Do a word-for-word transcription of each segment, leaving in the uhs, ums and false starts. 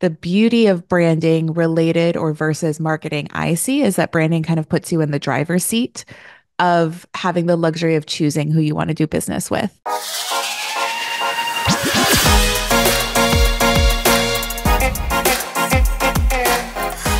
the beauty of branding related or versus marketing I see is that branding kind of puts you in the driver's seat of having the luxury of choosing who you want to do business with.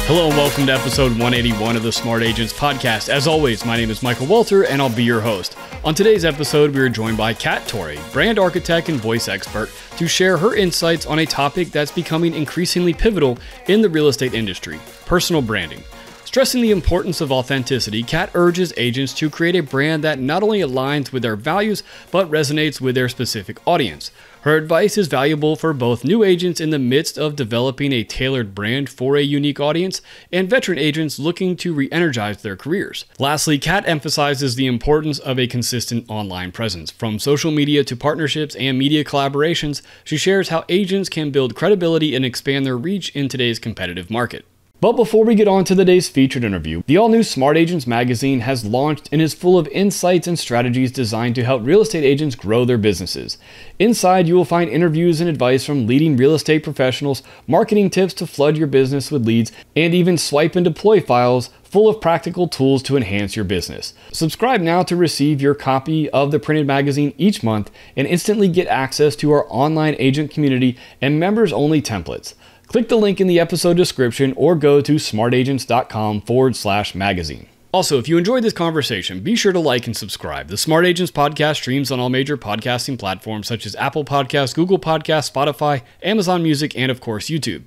Hello and welcome to episode one eighty-one of the Smart Agents Podcast. As always, my name is Michael Walter and I'll be your host. On today's episode, we are joined by Kat Torre, brand architect and voice expert, to share her insights on a topic that's becoming increasingly pivotal in the real estate industry, personal branding. Stressing the importance of authenticity, Kat urges agents to create a brand that not only aligns with their values, but resonates with their specific audience. Her advice is valuable for both new agents in the midst of developing a tailored brand for a unique audience and veteran agents looking to re-energize their careers. Lastly, Kat emphasizes the importance of a consistent online presence. From social media to partnerships and media collaborations, she shares how agents can build credibility and expand their reach in today's competitive market. But before we get on to today's featured interview, the all-new Smart Agents magazine has launched and is full of insights and strategies designed to help real estate agents grow their businesses. Inside, you will find interviews and advice from leading real estate professionals, marketing tips to flood your business with leads, and even swipe and deploy files full of practical tools to enhance your business. Subscribe now to receive your copy of the printed magazine each month and instantly get access to our online agent community and members-only templates. Click the link in the episode description or go to smartagents.com forward slash magazine. Also, if you enjoyed this conversation, be sure to like and subscribe. The Smart Agents Podcast streams on all major podcasting platforms such as Apple Podcasts, Google Podcasts, Spotify, Amazon Music, and of course, YouTube.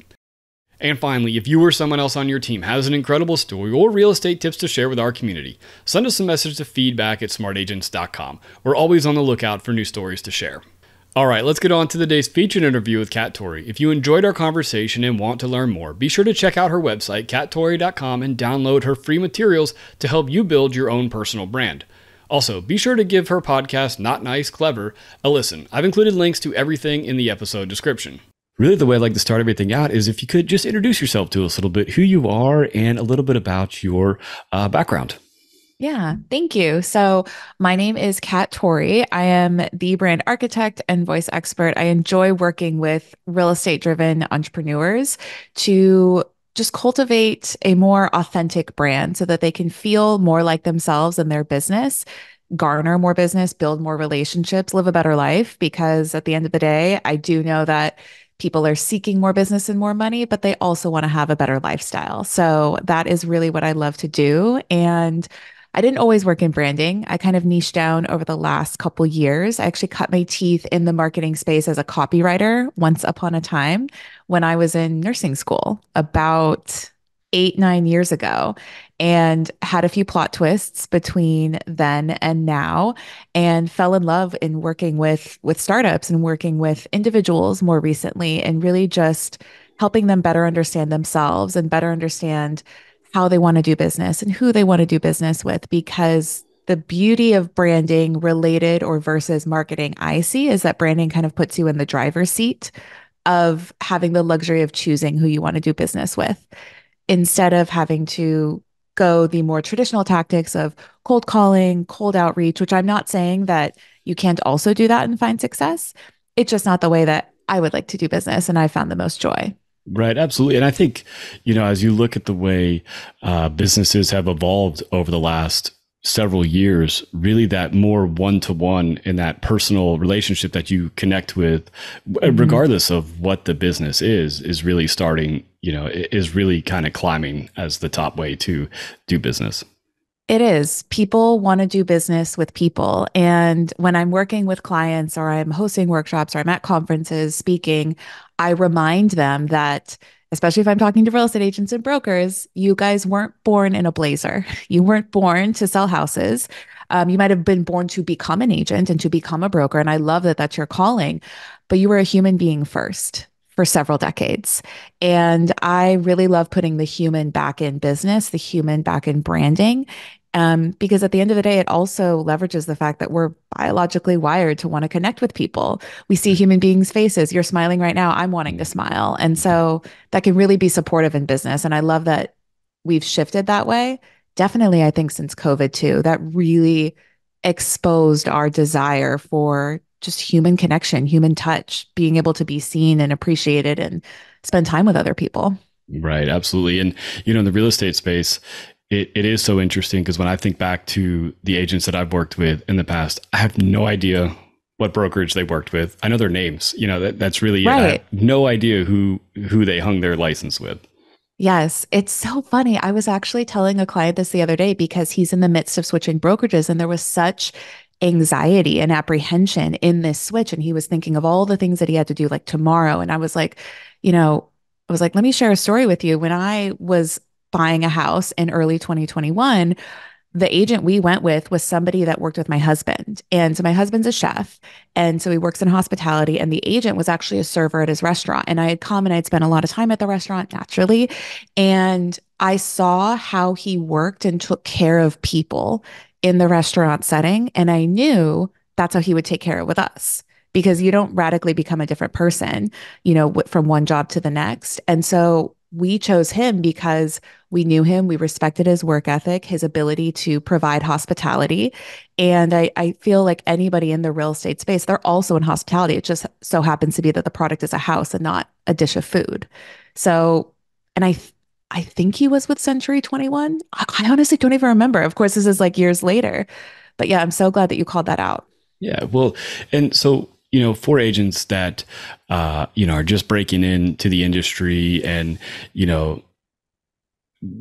And finally, if you or someone else on your team has an incredible story or real estate tips to share with our community, send us a message to feedback at smartagents.com. We're always on the lookout for new stories to share. All right, let's get on to today's featured interview with Kat Torre. If you enjoyed our conversation and want to learn more, be sure to check out her website, kat torre dot com, and download her free materials to help you build your own personal brand. Also, be sure to give her podcast, Not Nice, Clever, a listen. I've included links to everything in the episode description. Really, the way I'd like to start everything out is if you could just introduce yourself to us a little bit, who you are, and a little bit about your uh, background. Yeah, thank you. So my name is Kat Torre. I am the brand architect and voice expert. I enjoy working with real estate-driven entrepreneurs to just cultivate a more authentic brand so that they can feel more like themselves and their business, garner more business, build more relationships, live a better life. Because at the end of the day, I do know that people are seeking more business and more money, but they also want to have a better lifestyle. So that is really what I love to do. And I didn't always work in branding. I kind of niched down over the last couple years. I actually cut my teeth in the marketing space as a copywriter once upon a time when I was in nursing school about eight, nine years ago, and had a few plot twists between then and now, and fell in love in working with, with startups and working with individuals more recently, and really just helping them better understand themselves and better understand how they want to do business and who they want to do business with. Because the beauty of branding related or versus marketing I see is that branding kind of puts you in the driver's seat of having the luxury of choosing who you want to do business with, instead of having to go the more traditional tactics of cold calling, cold outreach, which I'm not saying that you can't also do that and find success. It's just not the way that I would like to do business and I found the most joy. Right. Absolutely. And I think, you know, as you look at the way uh, businesses have evolved over the last several years, really that more one-to-one and that personal relationship that you connect with, mm-hmm. regardless of what the business is, is really starting, you know, is really kind of climbing as the top way to do business. It is. People want to do business with people. And when I'm working with clients or I'm hosting workshops or I'm at conferences speaking, I remind them that, especially if I'm talking to real estate agents and brokers, you guys weren't born in a blazer. You weren't born to sell houses. Um, you might have been born to become an agent and to become a broker. And I love that that's your calling, but you were a human being first for several decades. And I really love putting the human back in business, the human back in branding, um, because at the end of the day, it also leverages the fact that we're biologically wired to want to connect with people. We see human beings' faces. You're smiling right now. I'm wanting to smile. And so that can really be supportive in business. And I love that we've shifted that way. Definitely, I think since COVID too, that really exposed our desire for just human connection, human touch, being able to be seen and appreciated and spend time with other people. Right. Absolutely. And, you know, in the real estate space, It, it is so interesting because when I think back to the agents that I've worked with in the past, I have no idea what brokerage they worked with. I know their names, you know, that, that's really, right. I have no idea who, who they hung their license with. Yes. It's so funny. I was actually telling a client this the other day because he's in the midst of switching brokerages and there was such anxiety and apprehension in this switch. And he was thinking of all the things that he had to do like tomorrow. And I was like, you know, I was like, let me share a story with you. When I was buying a house in early twenty twenty-one, the agent we went with was somebody that worked with my husband. And so my husband's a chef. And so he works in hospitality. And the agent was actually a server at his restaurant. And I had come and I'd spent a lot of time at the restaurant naturally. And I saw how he worked and took care of people in the restaurant setting. And I knew that's how he would take care of with us. Because you don't radically become a different person, you know, from one job to the next. And so we chose him because we knew him, we respected his work ethic, his ability to provide hospitality. And I, I feel like anybody in the real estate space, they're also in hospitality. It just so happens to be that the product is a house and not a dish of food. So, and I, th- I think he was with Century twenty-one. I, I honestly don't even remember. Of course, this is like years later, but yeah, I'm so glad that you called that out. Yeah. Well, and so, you know, for agents that, uh, you know, are just breaking into the industry and, you know,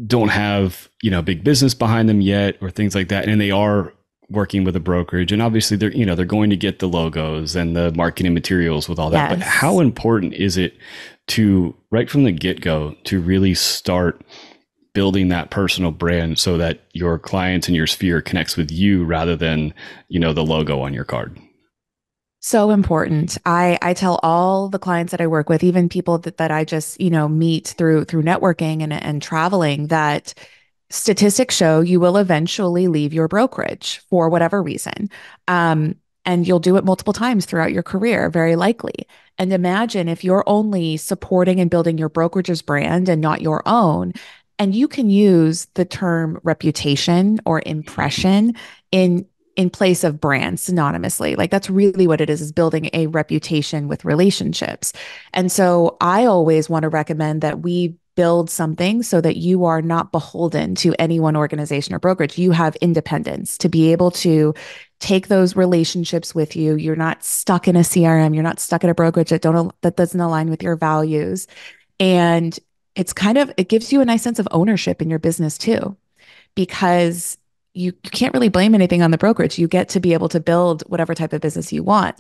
don't have, you know, big business behind them yet or things like that. And they are working with a brokerage and obviously they're, you know, they're going to get the logos and the marketing materials with all that. Yes. But how important is it to, right from the get-go, to really start building that personal brand so that your clients and your sphere connects with you rather than, you know, the logo on your card? So important. I, I tell all the clients that I work with, even people that, that I just, you know, meet through through networking and, and traveling, that statistics show you will eventually leave your brokerage for whatever reason. Um, and you'll do it multiple times throughout your career, very likely. And imagine if you're only supporting and building your brokerage's brand and not your own. And you can use the term reputation or impression in in place of brand synonymously. Like that's really what it is, is building a reputation with relationships. And so I always want to recommend that we build something so that you are not beholden to any one organization or brokerage. You have independence to be able to take those relationships with you. You're not stuck in a C R M. You're not stuck at a brokerage that don't, that doesn't align with your values. And it's kind of, it gives you a nice sense of ownership in your business too, because you can't really blame anything on the brokerage. You get to be able to build whatever type of business you want.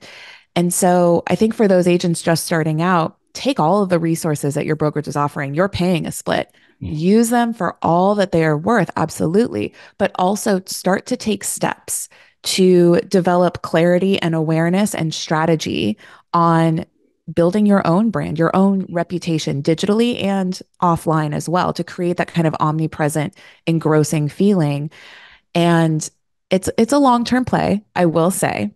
And so I think for those agents just starting out, take all of the resources that your brokerage is offering. You're paying a split. Mm. Use them for all that they are worth, absolutely. But also start to take steps to develop clarity and awareness and strategy on building your own brand, your own reputation digitally and offline as well, to create that kind of omnipresent, engrossing feeling. And it's it's a long-term play, I will say.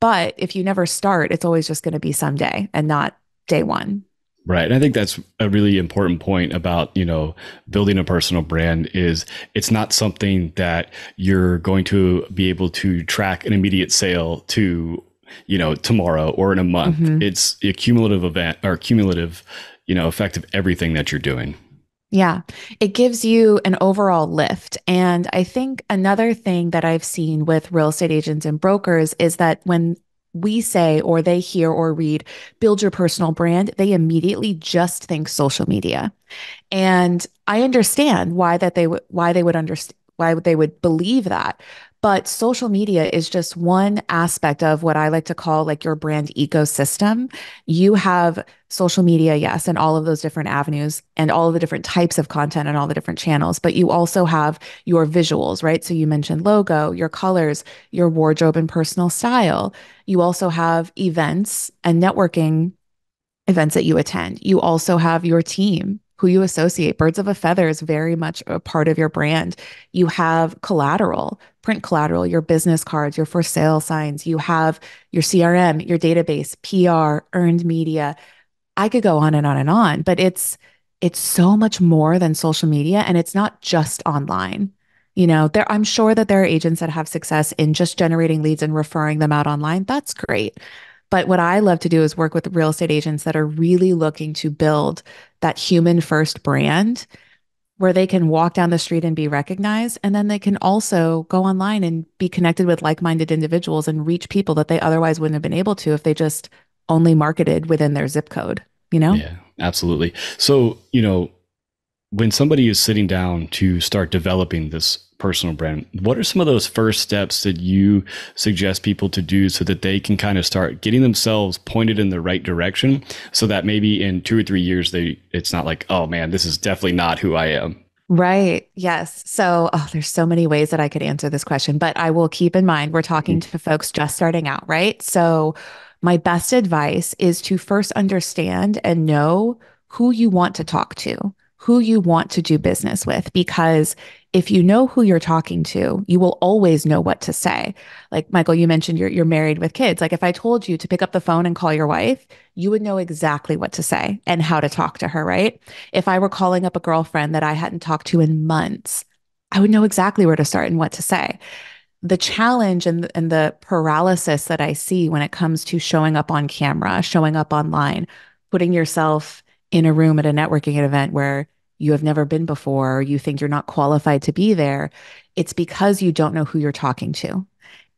But if you never start, it's always just going to be someday and not day one. Right. And I think that's a really important point about, you know, building a personal brand is it's not something that you're going to be able to track an immediate sale to, you know, tomorrow or in a month. Mm-hmm. It's a cumulative event or cumulative, you know, effect of everything that you're doing. Yeah, it gives you an overall lift. And I think another thing that I've seen with real estate agents and brokers is that when we say, or they hear or read, build your personal brand, they immediately just think social media. And I understand why that they would, why they would understand, why they would believe that. But social media is just one aspect of what I like to call like your brand ecosystem. You have social media, yes, and all of those different avenues and all of the different types of content and all the different channels, but you also have your visuals, right? So you mentioned logo, your colors, your wardrobe and personal style. You also have events and networking events that you attend. You also have your team, who you associate. Birds of a feather is very much a part of your brand. You have collateral, print collateral, your business cards, your for sale signs. You have your C R M, your database, P R, earned media. I could go on and on and on, but it's it's so much more than social media, and it's not just online. You know, there I'm sure that there are agents that have success in just generating leads and referring them out online. That's great. But what I love to do is work with real estate agents that are really looking to build that human first brand where they can walk down the street and be recognized. And then they can also go online and be connected with like-minded individuals and reach people that they otherwise wouldn't have been able to if they just only marketed within their zip code, you know? Yeah, absolutely. So, you know, when somebody is sitting down to start developing this personal brand, what are some of those first steps that you suggest people to do so that they can kind of start getting themselves pointed in the right direction so that maybe in two or three years, they it's not like, oh man, this is definitely not who I am. Right. Yes. So oh, there's so many ways that I could answer this question, but I will keep in mind, we're talking mm-hmm. to folks just starting out, right? So my best advice is to first understand and know who you want to talk to, who you want to do business with, because if you know who you're talking to, you will always know what to say. Like Michael, you mentioned you're you're married with kids. Like if I told you to pick up the phone and call your wife, you would know exactly what to say and how to talk to her, right? If I were calling up a girlfriend that I hadn't talked to in months, I would know exactly where to start and what to say. The challenge and, and the paralysis that I see when it comes to showing up on camera, showing up online, putting yourself in a room at a networking event where you have never been before, or you think you're not qualified to be there, it's because you don't know who you're talking to.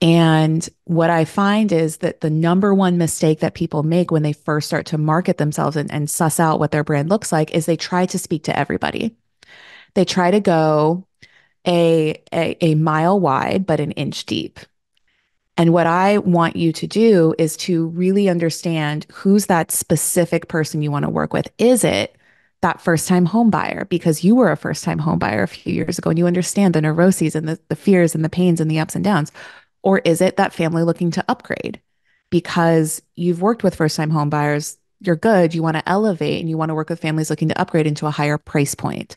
And what I find is that the number one mistake that people make when they first start to market themselves and, and suss out what their brand looks like is they try to speak to everybody. They try to go a, a, a mile wide, but an inch deep. And what I want you to do is to really understand who's that specific person you want to work with. Is it that first-time home buyer, because you were a first-time home buyer a few years ago and you understand the neuroses and the, the fears and the pains and the ups and downs? Or is it that family looking to upgrade because you've worked with first-time home buyers, you're good, you want to elevate and you want to work with families looking to upgrade into a higher price point?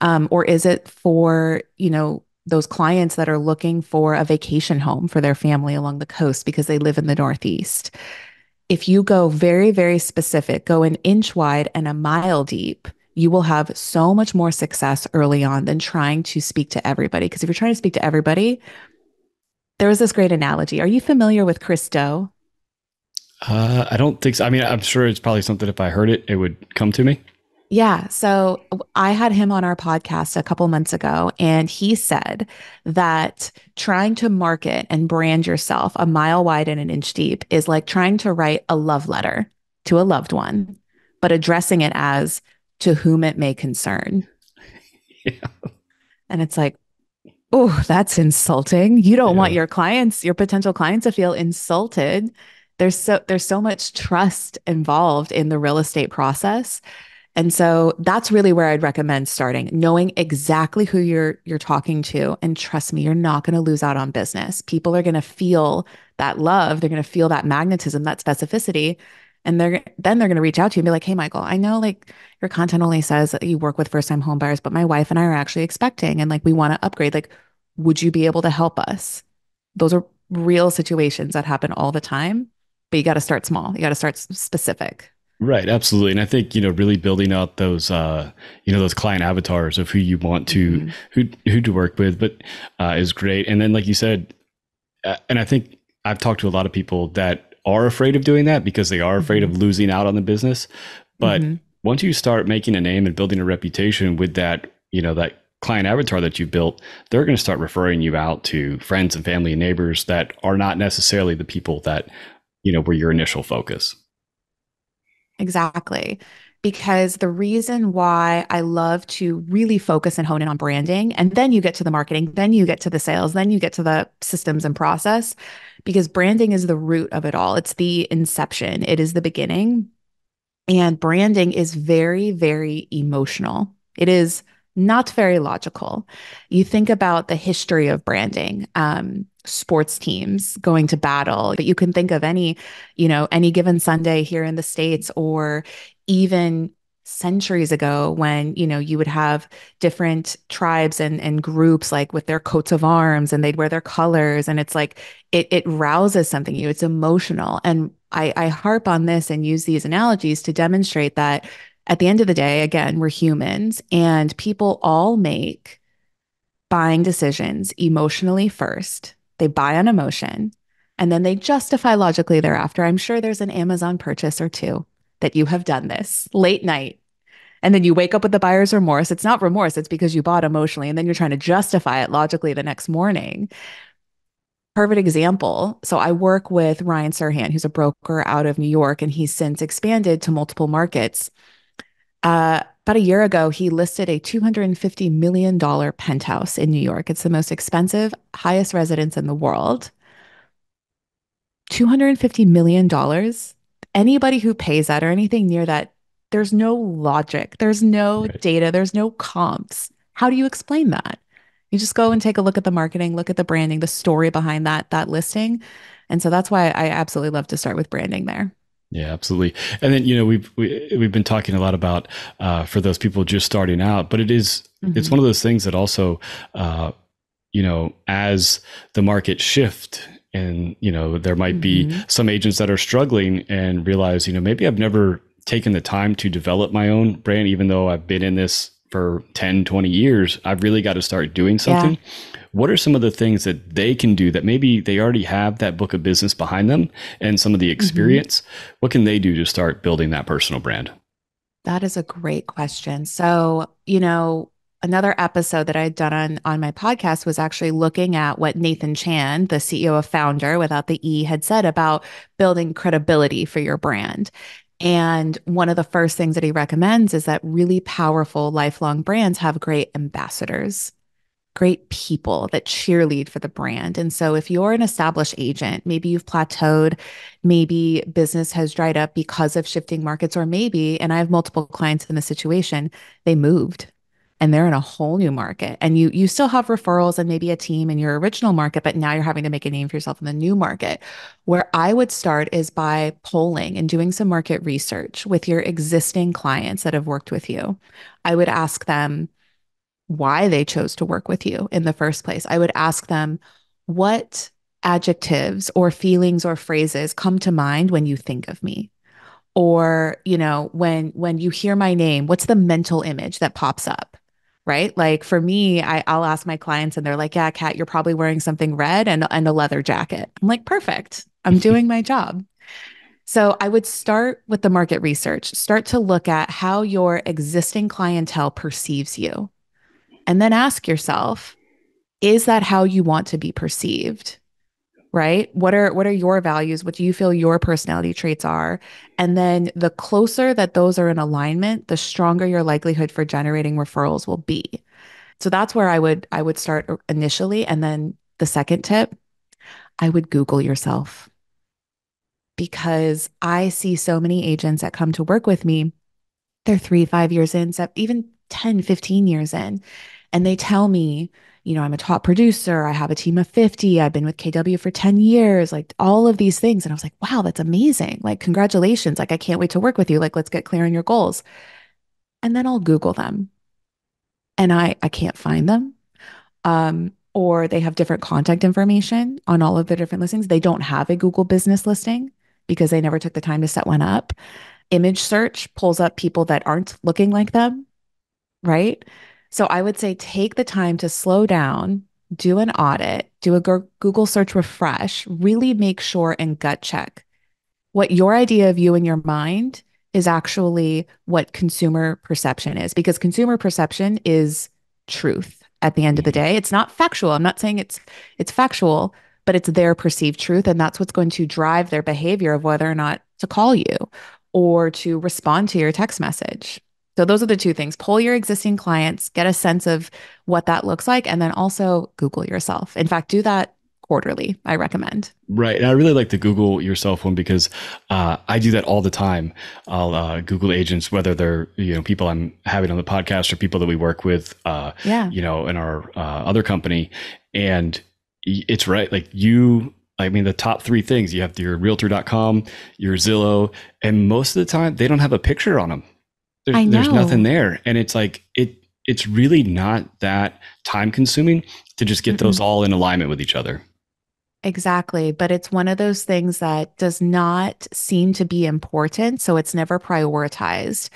Um, or is it for, you know, those clients that are looking for a vacation home for their family along the coast because they live in the Northeast? If you go very, very specific, go an inch wide and a mile deep, you will have so much more success early on than trying to speak to everybody. Because if you're trying to speak to everybody, there was this great analogy. Are you familiar with Chris Doe? Uh, I don't think so. I mean, I'm sure it's probably something if I heard it, it would come to me. Yeah. So I had him on our podcast a couple months ago, and he said that trying to market and brand yourself a mile wide and an inch deep is like trying to write a love letter to a loved one, but addressing it as to whom it may concern. Yeah. And it's like, oh, that's insulting. You don't yeah. want your clients, your potential clients to feel insulted. There's so, there's so much trust involved in the real estate process. And so that's really where I'd recommend starting, knowing exactly who you're you're talking to. And trust me, you're not going to lose out on business. People are going to feel that love. They're going to feel that magnetism, that specificity. And they're then they're going to reach out to you and be like, hey, Michael, I know like your content only says that you work with first-time home buyers, but my wife and I are actually expecting and like we want to upgrade. Like, would you be able to help us? Those are real situations that happen all the time, but you got to start small. You got to start specific. Right. Absolutely. And I think, you know, really building out those, uh, you know, those client avatars of who you want to, mm-hmm. who, who to work with, but, uh, is great. And then, like you said, uh, and I think I've talked to a lot of people that are afraid of doing that because they are mm-hmm. afraid of losing out on the business. But mm-hmm. once you start making a name and building a reputation with that, you know, that client avatar that you built, they're going to start referring you out to friends and family and neighbors that are not necessarily the people that, you know, were your initial focus. Exactly. Because the reason why I love to really focus and hone in on branding, and then you get to the marketing, then you get to the sales, then you get to the systems and process, because branding is the root of it all. It's the inception. It is the beginning. And branding is very, very emotional. It is not very logical. You think about the history of branding. Um, sports teams going to battle, but you can think of any, you know, any given Sunday here in the States, or even centuries ago when, you know, you would have different tribes and, and groups like with their coats of arms and they'd wear their colors. And it's like, it, it rouses something in you. It's emotional. And I, I harp on this and use these analogies to demonstrate that at the end of the day, again, we're humans and people all make buying decisions emotionally first. They buy on emotion. And then they justify logically thereafter. I'm sure there's an Amazon purchase or two that you have done this late night. And then you wake up with the buyer's remorse. It's not remorse. It's because you bought emotionally. And then you're trying to justify it logically the next morning. Perfect example. So I work with Ryan Serhan, who's a broker out of New York, and he's since expanded to multiple markets. Uh, about a year ago, he listed a two hundred fifty million dollars penthouse in New York. It's the most expensive, highest residence in the world. two hundred fifty million dollars. Anybody who pays that or anything near that, there's no logic. There's no right. data. There's no comps. How do you explain that? You just go and take a look at the marketing, look at the branding, the story behind that, that listing. And so that's why I absolutely love to start with branding there. Yeah, absolutely. And then, you know, we've, we, we've been talking a lot about, uh, for those people just starting out, but it is, mm-hmm. it's one of those things that also, uh, you know, as the market shifts. And, you know, there might mm-hmm. be some agents that are struggling and realize, you know, maybe I've never taken the time to develop my own brand, even though I've been in this for ten, twenty years, I've really got to start doing something. Yeah. What are some of the things that they can do that maybe they already have that book of business behind them and some of the experience? Mm-hmm. What can they do to start building that personal brand? That is a great question. So, you know, another episode that I had done on, on my podcast was actually looking at what Nathan Chan, the C E O of Founder, without the E, had said about building credibility for your brand. And one of the first things that he recommends is that really powerful lifelong brands have great ambassadors, great people that cheerlead for the brand. And so if you're an established agent, maybe you've plateaued, maybe business has dried up because of shifting markets, or maybe, and I have multiple clients in this situation, they moved. And they're in a whole new market, and you you still have referrals and maybe a team in your original market, but now you're having to make a name for yourself in the new market. Where I would start is by polling and doing some market research with your existing clients that have worked with you. I would ask them why they chose to work with you in the first place. I would ask them what adjectives or feelings or phrases come to mind when you think of me. Or, you know, when when you hear my name, what's the mental image that pops up? Right? Like for me, I, I'll ask my clients and they're like, yeah, Kat, you're probably wearing something red and, and a leather jacket. I'm like, perfect. I'm doing my job. So I would start with the market research, start to look at how your existing clientele perceives you. And then ask yourself, is that how you want to be perceived? Right? What are, what are your values? What do you feel your personality traits are? And then the closer that those are in alignment, the stronger your likelihood for generating referrals will be. So that's where I would, I would start initially. And then the second tip, I would Google yourself, because I see so many agents that come to work with me. They're three, five years in, even ten, fifteen years in. And they tell me, you know, I'm a top producer. I have a team of fifty. I've been with K W for ten years, like all of these things. And I was like, wow, that's amazing. Like, congratulations. Like, I can't wait to work with you. Like, let's get clear on your goals. And then I'll Google them and I, I can't find them. Um, or they have different contact information on all of their different listings. They don't have a Google business listing because they never took the time to set one up. Image search pulls up people that aren't looking like them, right? So I would say take the time to slow down, do an audit, do a Google search refresh, really make sure and gut check what your idea of you in your mind is actually what consumer perception is, because consumer perception is truth at the end of the day. It's not factual. I'm not saying it's it's factual, but it's their perceived truth, and that's what's going to drive their behavior of whether or not to call you or to respond to your text message. So those are the two things. Poll your existing clients, get a sense of what that looks like, and then also Google yourself. In fact, do that quarterly, I recommend. Right. And I really like the Google yourself one because uh, I do that all the time. I'll uh, Google agents, whether they're, you know, people I'm having on the podcast or people that we work with, uh, yeah. you know, in our uh, other company. And it's right. Like you... I mean, the top three things, you have your realtor dot com, your Zillow, and most of the time they don't have a picture on them. There's, there's nothing there. And it's like, it, it's really not that time consuming to just get mm-hmm. those all in alignment with each other. Exactly. But it's one of those things that does not seem to be important. So it's never prioritized,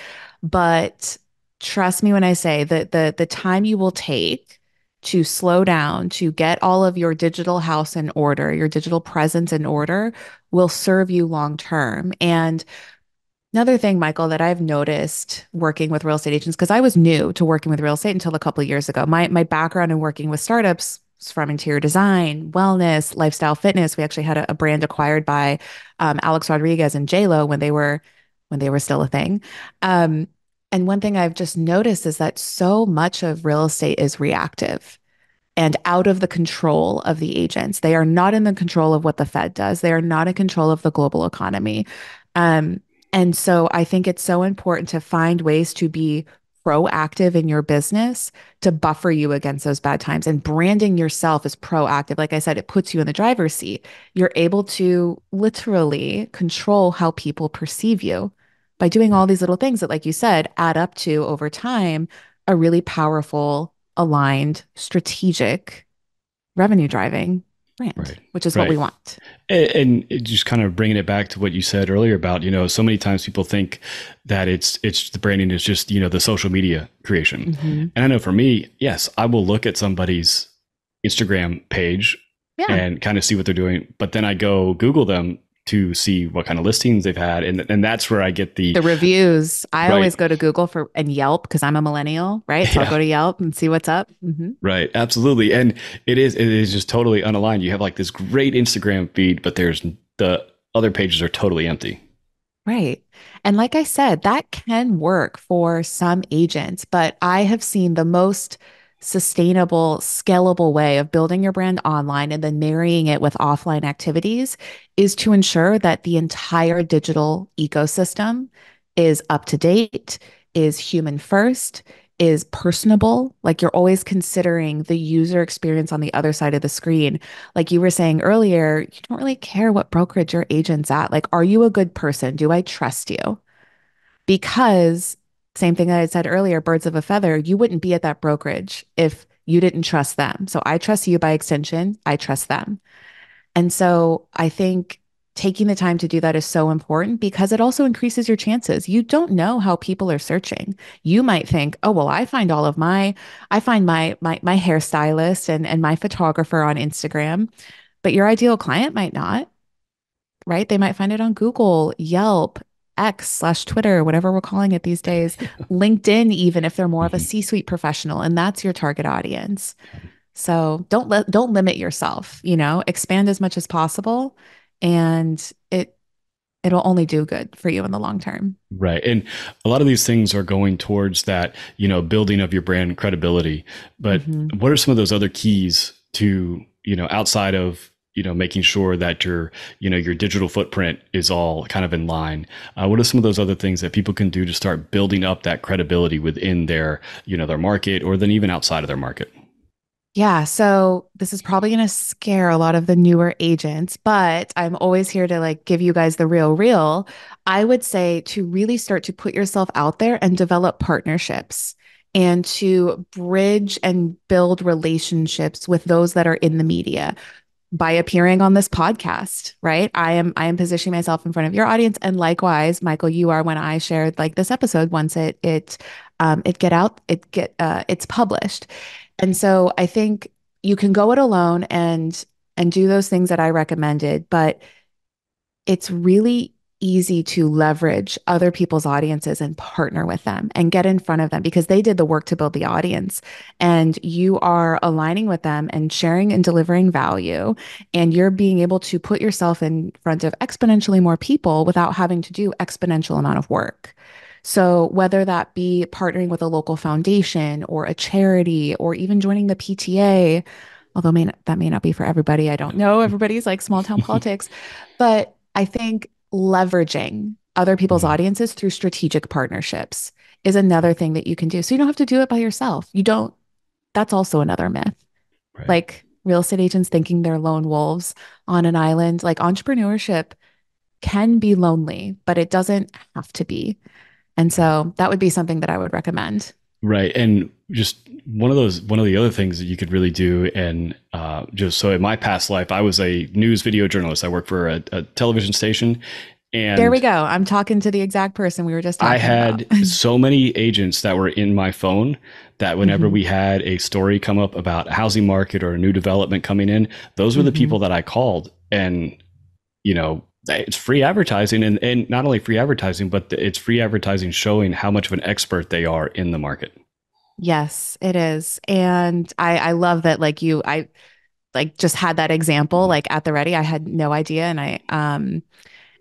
but trust me when I say that the, the time you will take to slow down, to get all of your digital house in order, your digital presence in order, will serve you long term. And another thing, Michael, that I've noticed working with real estate agents, because I was new to working with real estate until a couple of years ago. My my background in working with startups is from interior design, wellness, lifestyle, fitness. We actually had a, a brand acquired by um, Alex Rodriguez and J-Lo when they were when they were still a thing. Um, and one thing I've just noticed is that so much of real estate is reactive and out of the control of the agents. They are not in the control of what the Fed does. They are not in control of the global economy. Um, And so I think it's so important to find ways to be proactive in your business to buffer you against those bad times. And branding yourself as proactive, like I said, it puts you in the driver's seat. You're able to literally control how people perceive you by doing all these little things that, like you said, add up to, over time, a really powerful, aligned, strategic, revenue-driving brand, right. which is right. what we want. And, and just kind of bringing it back to what you said earlier about, you know, so many times people think that it's, it's the branding is just, you know, the social media creation. Mm-hmm. And I know for me, yes, I will look at somebody's Instagram page yeah. and kind of see what they're doing, but then I go Google them to see what kind of listings they've had. And and that's where I get the... The reviews. I right. always go to Google for and Yelp because I'm a millennial, right? So yeah. I'll go to Yelp and see what's up. Mm-hmm. Right. Absolutely. And it is it is just totally unaligned. You have like this great Instagram feed, but there's the other pages are totally empty. Right. And like I said, that can work for some agents, but I have seen the most sustainable, scalable way of building your brand online and then marrying it with offline activities is to ensure that the entire digital ecosystem is up to date, is human first, is personable. Like you're always considering the user experience on the other side of the screen. Like you were saying earlier, you don't really care what brokerage your agent's at. Like, are you a good person? Do I trust you? Because same thing that I said earlier, birds of a feather, you wouldn't be at that brokerage if you didn't trust them. So I trust you by extension, I trust them. And so I think taking the time to do that is so important because it also increases your chances. You don't know how people are searching. You might think, oh, well, I find all of my, I find my my my hairstylist and, and my photographer on Instagram, but your ideal client might not, right? They might find it on Google, Yelp, X slash Twitter, whatever we're calling it these days, LinkedIn, even if they're more of a C-suite professional, and that's your target audience. So don't let, don't limit yourself, you know, expand as much as possible. And it, it'll only do good for you in the long term. Right. And a lot of these things are going towards that, you know, building of your brand credibility, but mm-hmm. what are some of those other keys to, you know, outside of, you know, making sure that your, you know, your digital footprint is all kind of in line. Uh, what are some of those other things that people can do to start building up that credibility within their, you know, their market or then even outside of their market? Yeah. So this is probably going to scare a lot of the newer agents, but I'm always here to like give you guys the real, real. I would say to really start to put yourself out there and develop partnerships and to bridge and build relationships with those that are in the media. By appearing on this podcast, right? I am I am positioning myself in front of your audience, and likewise, Michael, you are when I shared like this episode. Once it it um, it get out, it get uh, it's published, and so I think you can go it alone and and do those things that I recommended. But it's really easy to leverage other people's audiences and partner with them and get in front of them because they did the work to build the audience and you are aligning with them and sharing and delivering value. And you're being able to put yourself in front of exponentially more people without having to do exponential amount of work. So whether that be partnering with a local foundation or a charity or even joining the P T A, although may not, that may not be for everybody. I don't know. Everybody's like small town politics, but I think leveraging other people's audiences through strategic partnerships is another thing that you can do. So you don't have to do it by yourself. You don't, that's also another myth. Right. Like real estate agents thinking they're lone wolves on an island, like entrepreneurship can be lonely, but it doesn't have to be. And so that would be something that I would recommend. Right. And just one of those, one of the other things that you could really do. And uh, just so in my past life, I was a news video journalist. I worked for a, a television station And there we go. I'm talking to the exact person we were just talking I had about. So many agents that were in my phone that whenever mm-hmm. we had a story come up about a housing market or a new development coming in, those were mm-hmm. the people that I called. And, you know, it's free advertising, and, and not only free advertising, but it's free advertising showing how much of an expert they are in the market. Yes, it is. And I, I love that. Like you, I like just had that example, like at the ready, I had no idea. And I, um,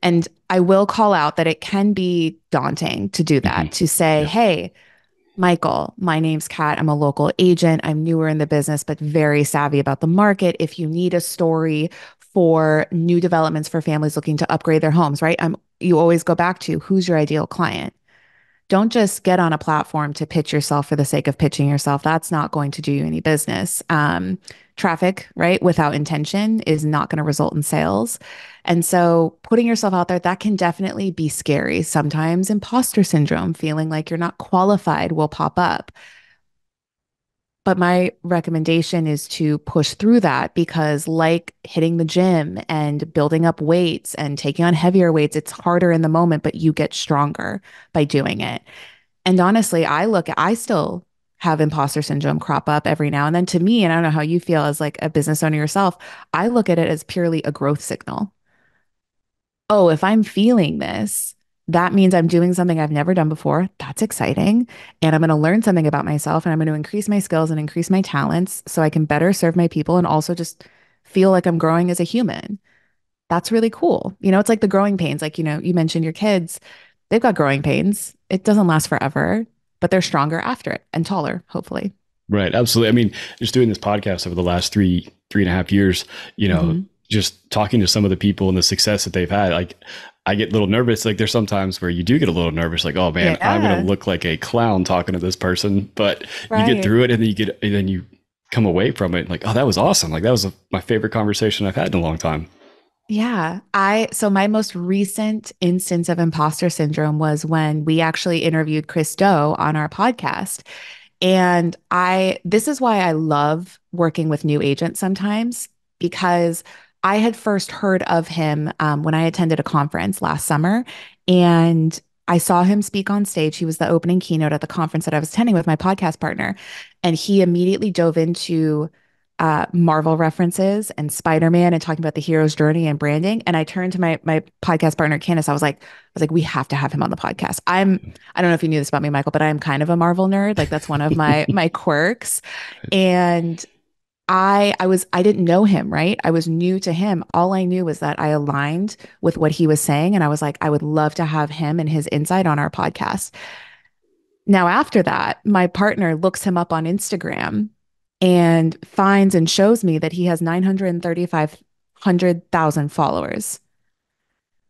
and I will call out that it can be daunting to do that, mm-hmm. to say, yeah. Hey, Michael, my name's Kat. I'm a local agent. I'm newer in the business, but very savvy about the market. If you need a story for new developments for families looking to upgrade their homes, right? I'm, you always go back to who's your ideal client. Don't just get on a platform to pitch yourself for the sake of pitching yourself. That's not going to do you any business. Um, traffic, right, without intention is not going to result in sales. And so putting yourself out there, that can definitely be scary. Sometimes imposter syndrome, feeling like you're not qualified, will pop up. But my recommendation is to push through that, because like hitting the gym and building up weights and taking on heavier weights, it's harder in the moment, but you get stronger by doing it. And honestly, I look at, I still have imposter syndrome crop up every now and then to me. And I don't know how you feel as like a business owner yourself. I look at it as purely a growth signal. Oh, if I'm feeling this, that means I'm doing something I've never done before. That's exciting. And I'm going to learn something about myself, and I'm going to increase my skills and increase my talents so I can better serve my people and also just feel like I'm growing as a human. That's really cool. You know, it's like the growing pains. Like, you know, you mentioned your kids, they've got growing pains. It doesn't last forever, but they're stronger after it and taller, hopefully. Right. Absolutely. I mean, just doing this podcast over the last three, three and a half years, you know, mm-hmm. just talking to some of the people and the success that they've had, like, I get a little nervous. Like there's sometimes where you do get a little nervous, like, oh man, yeah. I'm going to look like a clown talking to this person, but right. you get through it and then you get, and then you come away from it like, oh, that was awesome. Like that was a, my favorite conversation I've had in a long time. Yeah. I, so my most recent instance of imposter syndrome was when we actually interviewed Chris Doe on our podcast. And I, this is why I love working with new agents sometimes, because I had first heard of him um, when I attended a conference last summer, and I saw him speak on stage. He was the opening keynote at the conference that I was attending with my podcast partner, and he immediately dove into uh, Marvel references and Spider-Man and talking about the hero's journey and branding. And I turned to my my podcast partner, Candace. I was like, I was like, we have to have him on the podcast. I'm I don't know if you knew this about me, Michael, but I'm kind of a Marvel nerd. Like that's one of my my quirks, and. I I was I didn't know him, right? I was new to him. All I knew was that I aligned with what he was saying, and I was like, I would love to have him and his insight on our podcast. Now, after that, my partner looks him up on Instagram and finds and shows me that he has nine hundred thirty-five thousand followers.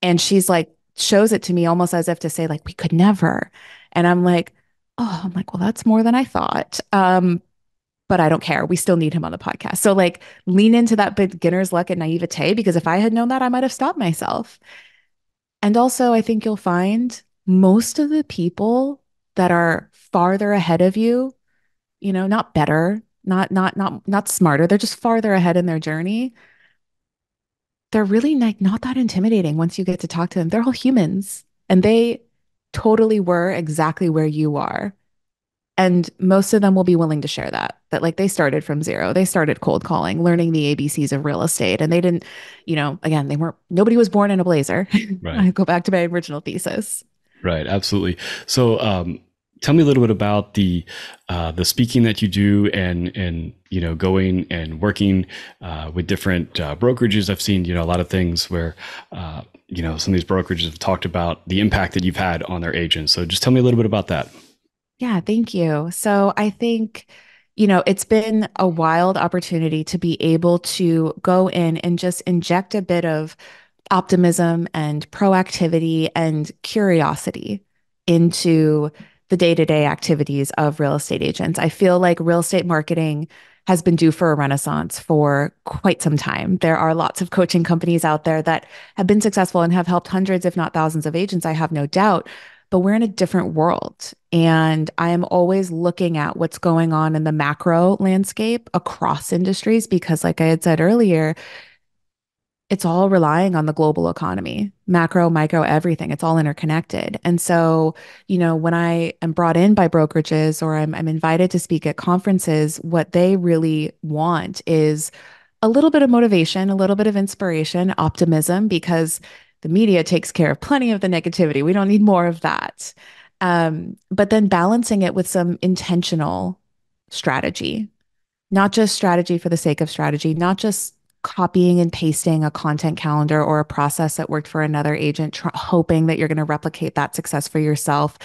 And she's like, shows it to me almost as if to say, like, we could never. And I'm like, oh, I'm like, well, that's more than I thought. Um, but I don't care. We still need him on the podcast. So like lean into that beginner's luck and naivete, because if I had known that, I might've stopped myself. And also I think you'll find most of the people that are farther ahead of you, you know, not better, not, not, not, not smarter. They're just farther ahead in their journey. They're really like not that intimidating. Once you get to talk to them, they're all humans, and they totally were exactly where you are. And most of them will be willing to share that, that like they started from zero. They started cold calling, learning the A B Cs of real estate. And they didn't, you know, again, they weren't, nobody was born in a blazer. Right. I go back to my original thesis. Right. Absolutely. So um, tell me a little bit about the, uh, the speaking that you do and, and, you know, going and working uh, with different uh, brokerages. I've seen, you know, a lot of things where, uh, you know, some of these brokerages have talked about the impact that you've had on their agents. So just tell me a little bit about that. Yeah, thank you. So I think, you know, it's been a wild opportunity to be able to go in and just inject a bit of optimism and proactivity and curiosity into the day-to-day activities of real estate agents. I feel like real estate marketing has been due for a renaissance for quite some time. There are lots of coaching companies out there that have been successful and have helped hundreds, if not thousands of agents, I have no doubt. But we're in a different world. And I am always looking at what's going on in the macro landscape across industries, because like I had said earlier, it's all relying on the global economy, macro, micro, everything. It's all interconnected. And so, you know, when I am brought in by brokerages or I'm, I'm invited to speak at conferences, what they really want is a little bit of motivation, a little bit of inspiration, optimism, because the media takes care of plenty of the negativity. We don't need more of that. Um, but then balancing it with some intentional strategy, not just strategy for the sake of strategy, not just copying and pasting a content calendar or a process that worked for another agent, tr- hoping that you're going to replicate that success for yourself,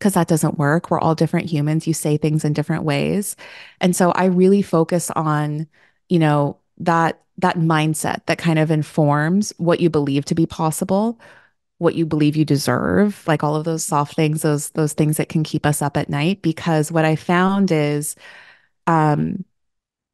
because that doesn't work. We're all different humans. You say things in different ways. And so I really focus on, you know, that, that mindset that kind of informs what you believe to be possible, what you believe you deserve, like all of those soft things, those, those things that can keep us up at night. Because what I found is, um,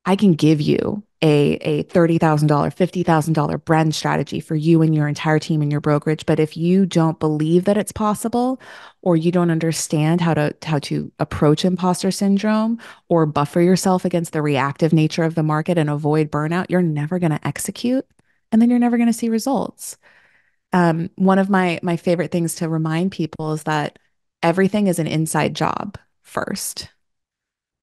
I can give you a, a thirty thousand dollars, fifty thousand dollars brand strategy for you and your entire team and your brokerage. But if you don't believe that it's possible, or you don't understand how to, how to approach imposter syndrome or buffer yourself against the reactive nature of the market and avoid burnout, you're never going to execute. And then you're never going to see results. Um, one of my, my favorite things to remind people is that everything is an inside job first.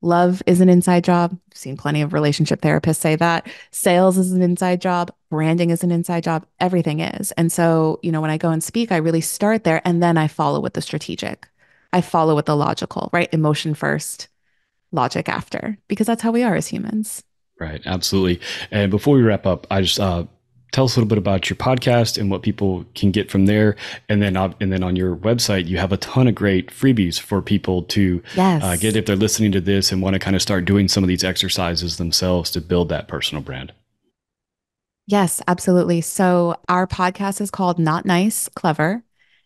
Love is an inside job. I've seen plenty of relationship therapists say that. Sales is an inside job. Branding is an inside job. Everything is. And so, you know, when I go and speak, I really start there, and then I follow with the strategic. I follow with the logical, right? Emotion first, logic after, because that's how we are as humans. Right. Absolutely. And before we wrap up, I just, uh, tell us a little bit about your podcast and what people can get from there. And then, uh, and then on your website, you have a ton of great freebies for people to yes. uh, get if they're listening to this and want to kind of start doing some of these exercises themselves to build that personal brand. Yes, absolutely. So our podcast is called Not Nice, Clever,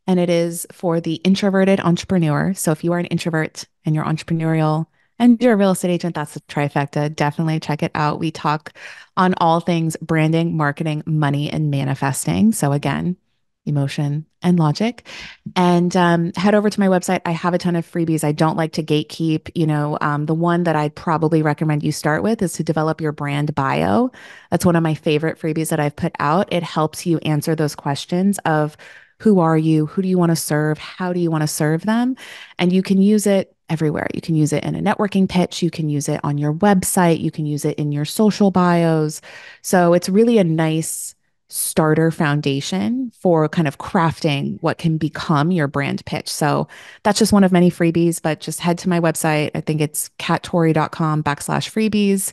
and it is for the introverted entrepreneur. So if you are an introvert and you're entrepreneurial, and you're a real estate agent, that's the trifecta. Definitely check it out. We talk on all things branding, marketing, money, and manifesting. So again, emotion and logic. And um, head over to my website. I have a ton of freebies. I don't like to gatekeep. You know, um, the one that I'd probably recommend you start with is to develop your brand bio. That's one of my favorite freebies that I've put out. It helps you answer those questions of who are you? Who do you want to serve? How do you want to serve them? And you can use it everywhere. You can use it in a networking pitch. You can use it on your website. You can use it in your social bios. So it's really a nice starter foundation for kind of crafting what can become your brand pitch. So that's just one of many freebies, but just head to my website. I think it's kattorre.com backslash freebies.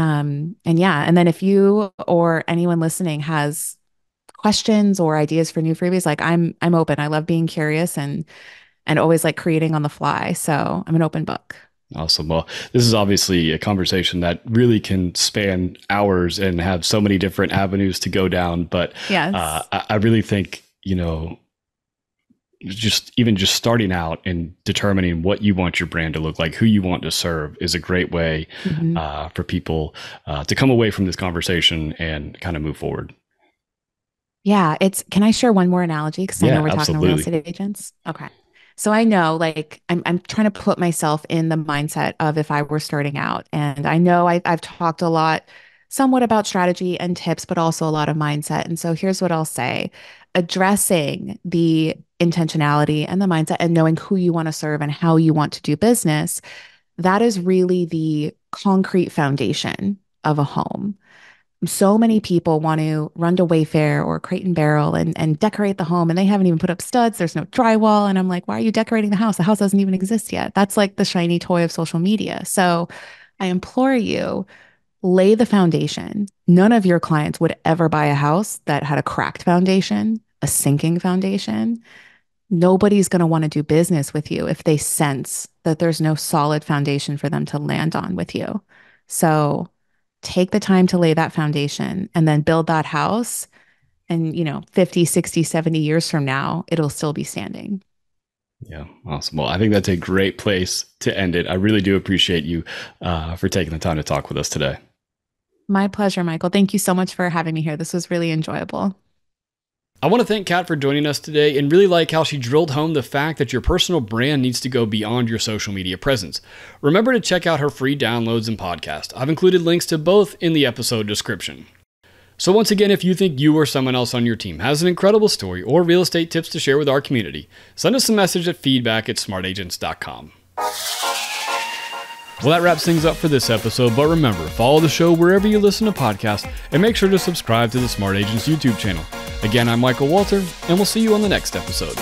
Um, and yeah, and then if you or anyone listening has questions or ideas for new freebies, like I'm, I'm open. I love being curious and and always like creating on the fly. So I'm an open book. Awesome. Well, this is obviously a conversation that really can span hours and have so many different avenues to go down. But yes. uh, I, I really think, you know, just even just starting out and determining what you want your brand to look like, who you want to serve is a great way mm-hmm. uh, for people uh, to come away from this conversation and kind of move forward. Yeah. It's, can I share one more analogy? Because I yeah, know we're absolutely. talking to real estate agents. Okay. So I know, like, I'm I'm trying to put myself in the mindset of if I were starting out. And I know I, I've talked a lot, somewhat about strategy and tips, but also a lot of mindset. And so here's what I'll say. Addressing the intentionality and the mindset and knowing who you want to serve and how you want to do business, that is really the concrete foundation of a home. So many people want to run to Wayfair or Crate and Barrel and, and decorate the home, and they haven't even put up studs. There's no drywall. And I'm like, why are you decorating the house? The house doesn't even exist yet. That's like the shiny toy of social media. So I implore you, lay the foundation. None of your clients would ever buy a house that had a cracked foundation, a sinking foundation. Nobody's going to want to do business with you if they sense that there's no solid foundation for them to land on with you. So take the time to lay that foundation and then build that house. And, you know, fifty, sixty, seventy years from now, it'll still be standing. Yeah. Awesome. Well, I think that's a great place to end it. I really do appreciate you uh, for taking the time to talk with us today. My pleasure, Michael. Thank you so much for having me here. This was really enjoyable. I want to thank Kat for joining us today and really like how she drilled home the fact that your personal brand needs to go beyond your social media presence. Remember to check out her free downloads and podcast. I've included links to both in the episode description. So once again, if you think you or someone else on your team has an incredible story or real estate tips to share with our community, send us a message at feedback at smart agents dot com. Well, that wraps things up for this episode, but remember, follow the show wherever you listen to podcasts and make sure to subscribe to the Smart Agents YouTube channel. Again, I'm Michael Walter, and we'll see you on the next episode.